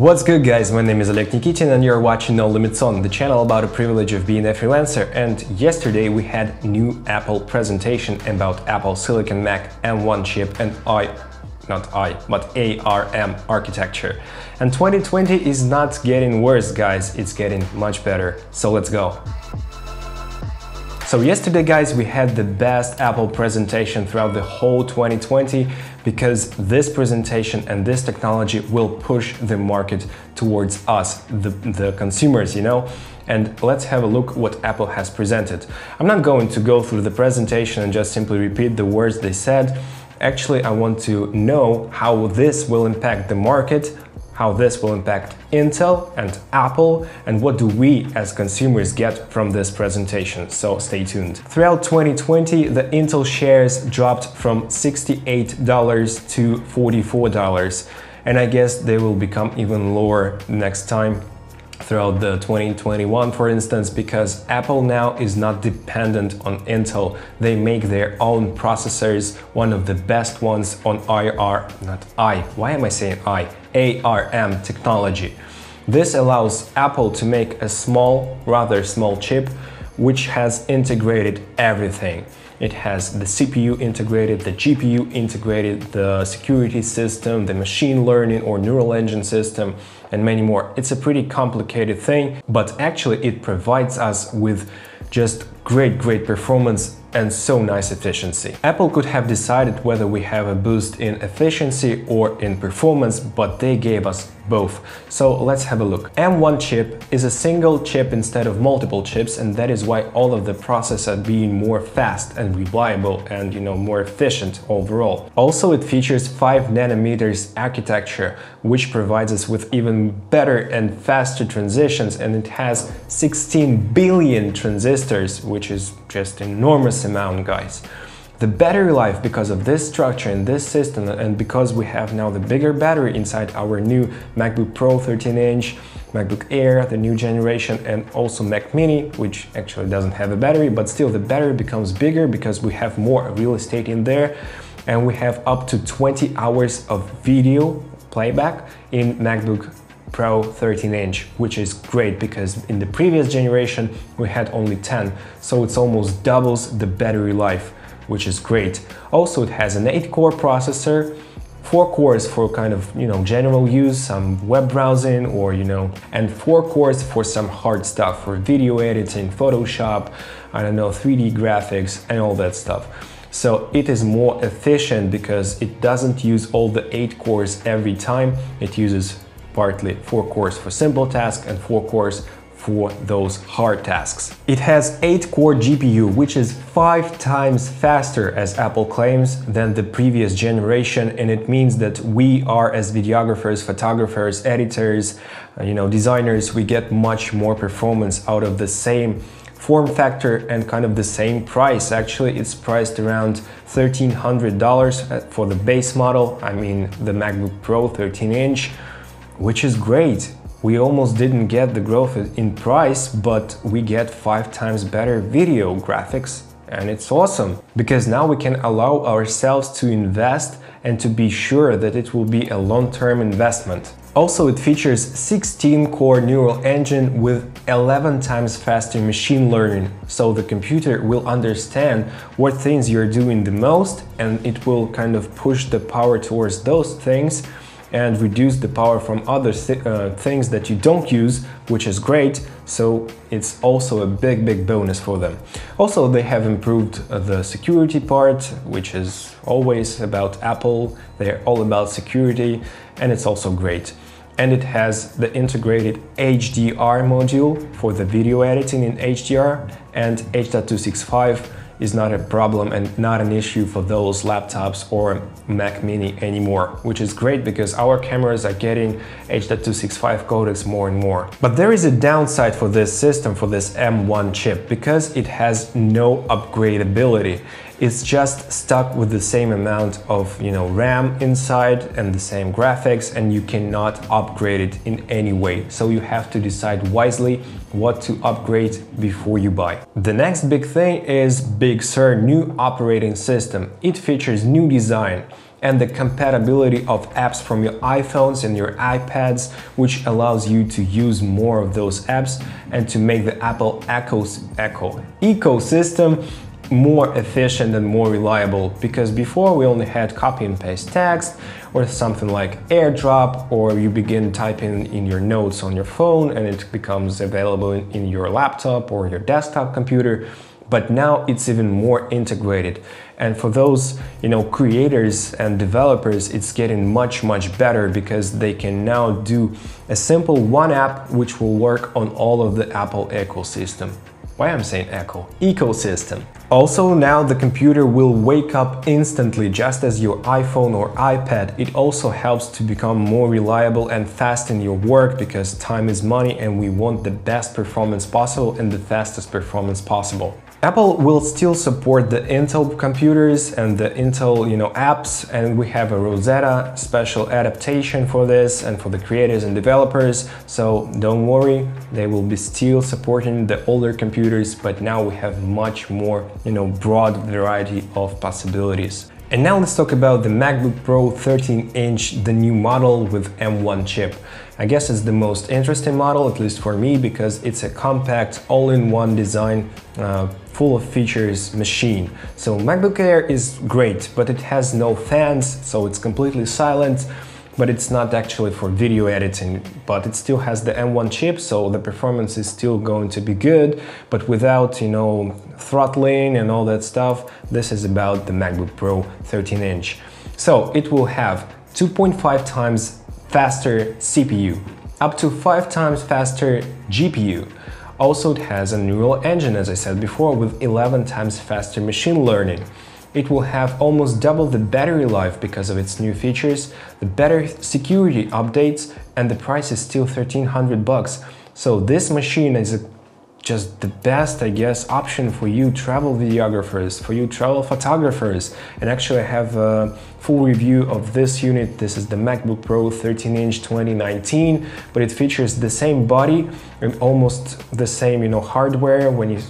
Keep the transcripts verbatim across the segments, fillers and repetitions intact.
What's good, guys? My name is Oleg Nikitin and you're watching No Limits On, the channel about the privilege of being a freelancer. And yesterday we had new Apple presentation about Apple Silicon Mac M one chip and I, not I, but ARM architecture. And twenty twenty is not getting worse, guys, it's getting much better. So let's go. So yesterday, guys, we had the best Apple presentation throughout the whole twenty twenty because this presentation and this technology will push the market towards us, the, the consumers, you know? And let's have a look what Apple has presented. I'm not going to go through the presentation and just simply repeat the words they said. Actually, I want to know how this will impact the market, how this will impact Intel and Apple, and what do we as consumers get from this presentation, so stay tuned. Throughout twenty twenty, the Intel shares dropped from sixty-eight dollars to forty-four dollars, and I guess they will become even lower next time throughout the twenty twenty-one, for instance, because Apple now is not dependent on Intel. They make their own processors, one of the best ones on I R, not I, why am I saying I? ARM technology. This allows Apple to make a small, rather small chip, which has integrated everything. It has the C P U integrated, the G P U integrated, the security system, the machine learning or neural engine system, and many more. It's a pretty complicated thing, but actually it provides us with just great, great performance and so nice efficiency. Apple could have decided whether we have a boost in efficiency or in performance, but they gave us both. So let's have a look. M one chip is a single chip instead of multiple chips, and that is why all of the process are being more fast and reliable and, you know, more efficient overall. Also, it features five nanometers architecture, which provides us with even better and faster transitions, and it has sixteen billion transistors, which is just enormous amount, guys. The battery life, because of this structure in this system and because we have now the bigger battery inside our new MacBook Pro thirteen inch, MacBook Air, the new generation, and also Mac mini, which actually doesn't have a battery, but still the battery becomes bigger because we have more real estate in there, and we have up to twenty hours of video playback in MacBook Pro thirteen inch, which is great because in the previous generation we had only ten, so it's almost doubles the battery life, which is great. Also, it has an eight core processor, four cores for kind of, you know, general use, some web browsing or, you know, and four cores for some hard stuff, for video editing, Photoshop, I don't know, three D graphics and all that stuff. So it is more efficient because it doesn't use all the eight cores every time. It uses partly four cores for simple tasks and four cores for those hard tasks. It has eight core G P U, which is five times faster, as Apple claims, than the previous generation, and it means that we are, as videographers, photographers, editors, you know, designers, we get much more performance out of the same form factor and kind of the same price. Actually, it's priced around thirteen hundred dollars for the base model, I mean the MacBook Pro thirteen inch. Which is great. We almost didn't get the growth in price, but we get five times better video graphics, and it's awesome because now we can allow ourselves to invest and to be sure that it will be a long-term investment. Also, it features sixteen core neural engine with eleven times faster machine learning, so the computer will understand what things you're doing the most, and it will kind of push the power towards those things and reduce the power from other th uh, things that you don't use, which is great, so it's also a big, big bonus for them. Also, they have improved uh, the security part, which is always about Apple. They're all about security, and it's also great. And it has the integrated H D R module for the video editing in H D R, and H dot two sixty-five is not a problem and not an issue for those laptops or Mac mini anymore, which is great because our cameras are getting H dot two sixty-five codecs more and more. But there is a downside for this system, for this M one chip, because it has no upgradability. It's just stuck with the same amount of, you know, RAM inside and the same graphics, and you cannot upgrade it in any way. So you have to decide wisely what to upgrade before you buy. The next big thing is Big Sur new operating system. It features new design. and the compatibility of apps from your iPhones and your iPads, which allows you to use more of those apps and to make the Apple ecos eco ecosystem more efficient and more reliable, because before we only had copy and paste text or something like AirDrop, or you begin typing in your notes on your phone and it becomes available in your laptop or your desktop computer. But now it's even more integrated, and for those, you know, creators and developers, it's getting much much better, because they can now do a simple one app which will work on all of the Apple ecosystem. Why I'm saying eco? Ecosystem. Also, now the computer will wake up instantly, just as your iPhone or iPad. It also helps to become more reliable and fast in your work, because time is money and we want the best performance possible and the fastest performance possible. Apple will still support the Intel computers and the Intel, you know, apps, and we have a Rosetta special adaptation for this and for the creators and developers. So don't worry, they will be still supporting the older computers, but now we have much more, you know, broad variety of possibilities. And now let's talk about the MacBook Pro thirteen inch, the new model with M one chip. I guess it's the most interesting model, at least for me, because it's a compact, all-in-one design, uh, full of features machine. So MacBook Air is great, but it has no fans, so it's completely silent, but it's not actually for video editing. But it still has the M one chip, so the performance is still going to be good, but without, you know, throttling and all that stuff. This is about the MacBook Pro thirteen inch. So it will have two point five times faster C P U, up to five times faster G P U. Also, it has a Neural Engine, as I said before, with eleven times faster machine learning. It will have almost double the battery life because of its new features, the better security updates, and the price is still thirteen hundred bucks. So this machine is a, just the best, I guess, option for you travel videographers, for you travel photographers. And actually I have a full review of this unit. This is the MacBook Pro thirteen inch twenty nineteen, but it features the same body and almost the same, you know, hardware, when you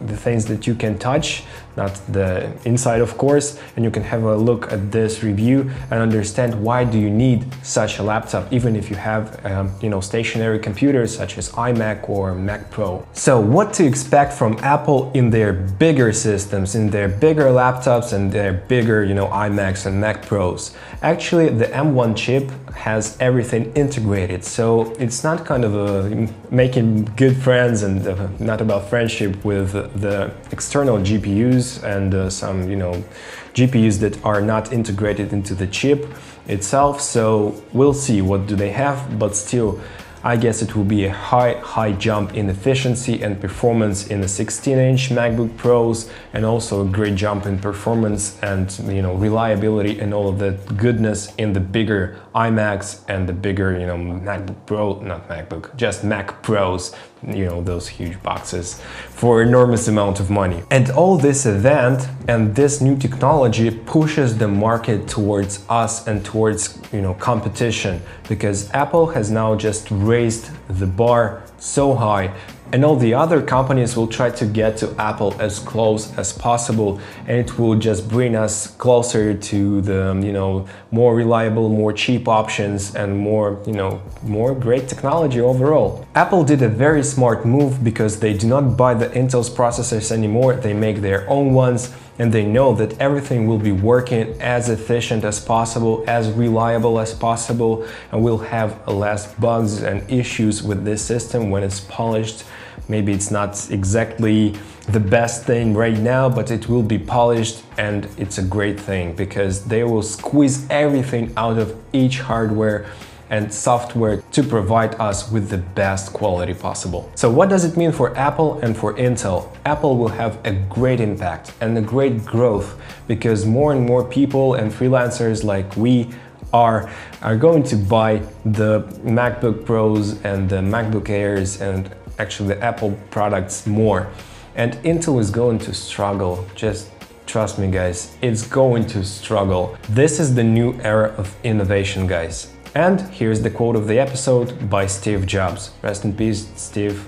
the things that you can touch, not the inside, of course, and you can have a look at this review and understand why do you need such a laptop, even if you have um, you know, stationary computers such as iMac or Mac Pro. So what to expect from Apple in their bigger systems, in their bigger laptops and their bigger, you know, iMacs and Mac Pros? Actually, the M one chip has everything integrated, so it's not kind of a making good friends and uh, not about friendship with the external G P Us and uh, some, you know, G P Us that are not integrated into the chip itself. So we'll see what do they have, but still I guess it will be a high high jump in efficiency and performance in the sixteen inch MacBook Pros, and also a great jump in performance and, you know, reliability and all of that goodness in the bigger iMacs and the bigger, you know, MacBook Pro, not MacBook, just Mac Pros, you know, those huge boxes for enormous amount of money. And all this event and this new technology pushes the market towards us and towards, you know, competition, because Apple has now just raised the bar so high, and all the other companies will try to get to Apple as close as possible, and it will just bring us closer to the, you know, more reliable, more cheap options and more, you know, more great technology overall. Apple did a very smart move, because they do not buy the Intel's processors anymore, they make their own ones, and they know that everything will be working as efficient as possible, as reliable as possible, and we'll have less bugs and issues with this system when it's polished. Maybe it's not exactly the best thing right now, but it will be polished, and it's a great thing, because they will squeeze everything out of each hardware and software to provide us with the best quality possible. So what does it mean for Apple and for Intel? Apple will have a great impact and a great growth, because more and more people and freelancers like we are are going to buy the MacBook Pros and the MacBook Airs and actually the Apple products more. And Intel is going to struggle, just trust me guys, it's going to struggle. This is the new era of innovation, guys. And here's the quote of the episode by Steve Jobs. Rest in peace, Steve.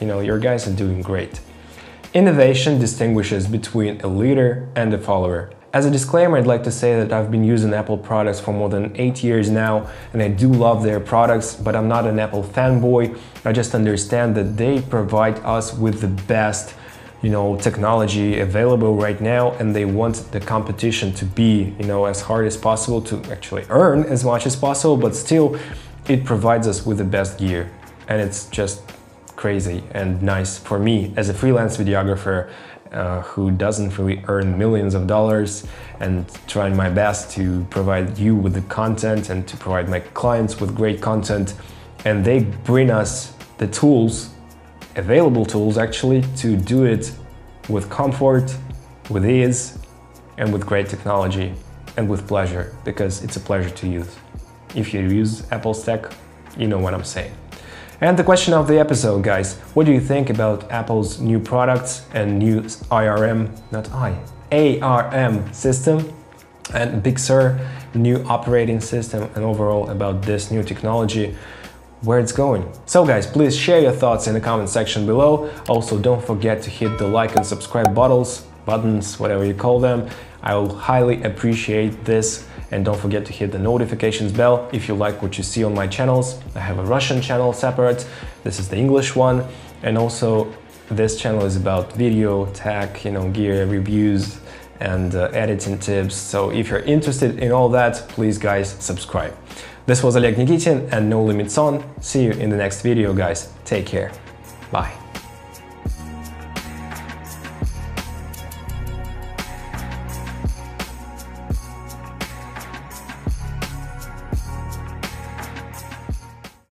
You know, your guys are doing great. Innovation distinguishes between a leader and a follower. As a disclaimer, I'd like to say that I've been using Apple products for more than eight years now, and I do love their products, but I'm not an Apple fanboy. I just understand that they provide us with the best, you know, technology available right now, and they want the competition to be, you know, as hard as possible to actually earn as much as possible, but still it provides us with the best gear. And it's just crazy and nice for me as a freelance videographer Uh, who doesn't really earn millions of dollars, and trying my best to provide you with the content and to provide my clients with great content. And they bring us the tools, available tools actually, to do it with comfort, with ease, and with great technology, and with pleasure, because it's a pleasure to use. If you use Apple's tech, you know what I'm saying. And the question of the episode, guys, what do you think about Apple's new products and new I R M, not I, A R M system, and Big Sur new operating system, and overall about this new technology, where it's going? So guys, please share your thoughts in the comment section below. Also, don't forget to hit the like and subscribe buttons, buttons, whatever you call them. I will highly appreciate this. And don't forget to hit the notifications bell if you like what you see on my channels. I have a Russian channel separate, this is the English one, and also this channel is about video, tech, you know, gear, reviews, and uh, editing tips. So if you're interested in all that, please guys, subscribe. This was Oleg Nikitin and No Limits On. See you in the next video, guys. Take care. Bye.